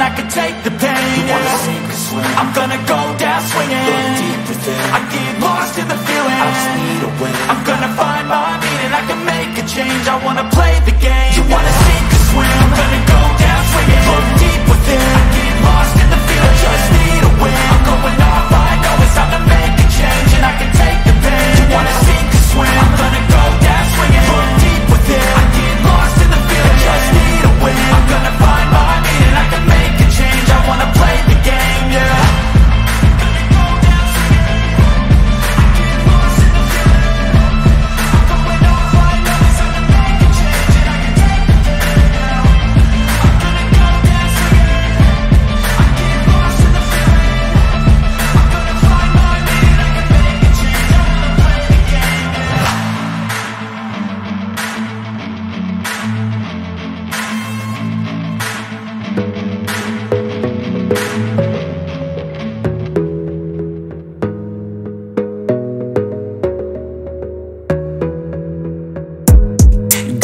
and I can take the pain, yeah. I'm gonna go down swinging, I get lost in the feeling, I'm gonna find my meaning, I can make a change, I wanna play the game. You wanna sink or swim, I'm gonna go down swinging, look deep within, I get lost in the feeling, just need a win, I'm going off, I know it's time to make a change, and I can take the pain. You wanna sink or swim, I'm gonna go down swinging, look deep within, I get lost in the feeling, just need a win, I'm gonna find my meaning, I can make a change, I wanna play the game, yeah.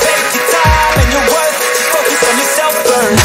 take your time and your worth, just focus on yourself first.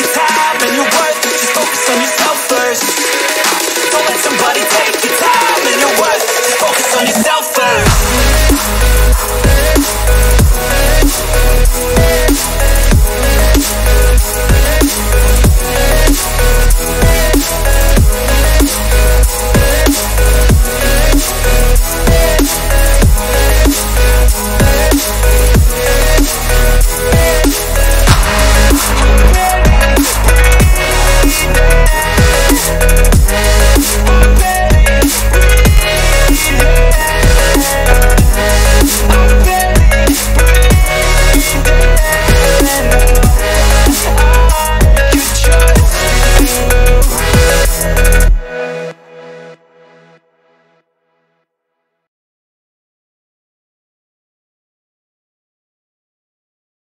your time and your worth.